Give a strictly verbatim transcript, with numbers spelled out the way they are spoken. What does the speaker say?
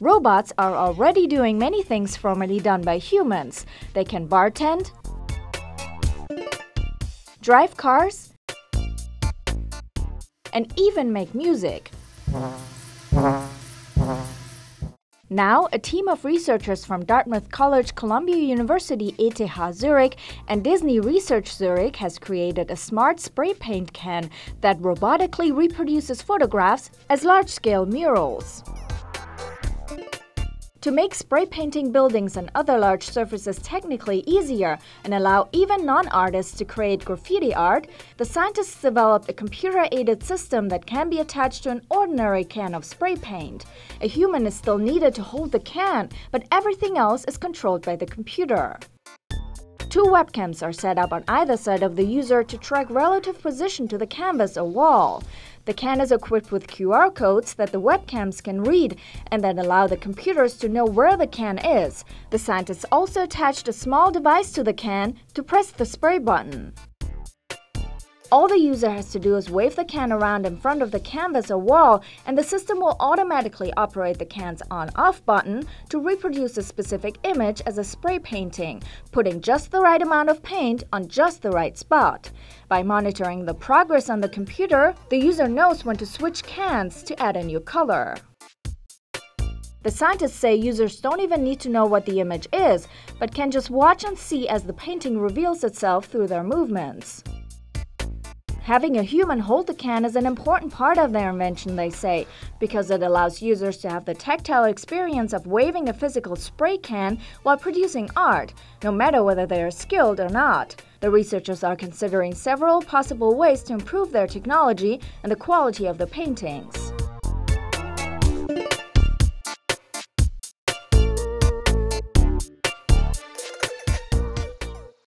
Robots are already doing many things formerly done by humans. They can bartend, drive cars, and even make music. Now, a team of researchers from Dartmouth College, Columbia University, E T H Zurich, and Disney Research Zurich has created a smart spray paint can that robotically reproduces photographs as large-scale murals. To make spray painting buildings and other large surfaces technically easier and allow even non-artists to create graffiti art, the scientists developed a computer-aided system that can be attached to an ordinary can of spray paint. A human is still needed to hold the can, but everything else is controlled by the computer. Two webcams are set up on either side of the user to track relative position to the canvas or wall. The can is equipped with Q R codes that the webcams can read and that allow the computers to know where the can is. The scientists also attached a small device to the can to press the spray button. All the user has to do is wave the can around in front of the canvas or wall, and the system will automatically operate the can's on-off button to reproduce a specific image as a spray painting, putting just the right amount of paint on just the right spot. By monitoring the progress on the computer, the user knows when to switch cans to add a new color. The scientists say users don't even need to know what the image is, but can just watch and see as the painting reveals itself through their movements. Having a human hold the can is an important part of their invention, they say, because it allows users to have the tactile experience of waving a physical spray can while producing art, no matter whether they are skilled or not. The researchers are considering several possible ways to improve their technology and the quality of the paintings.